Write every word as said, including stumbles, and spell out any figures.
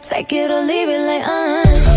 take it or leave it like uh.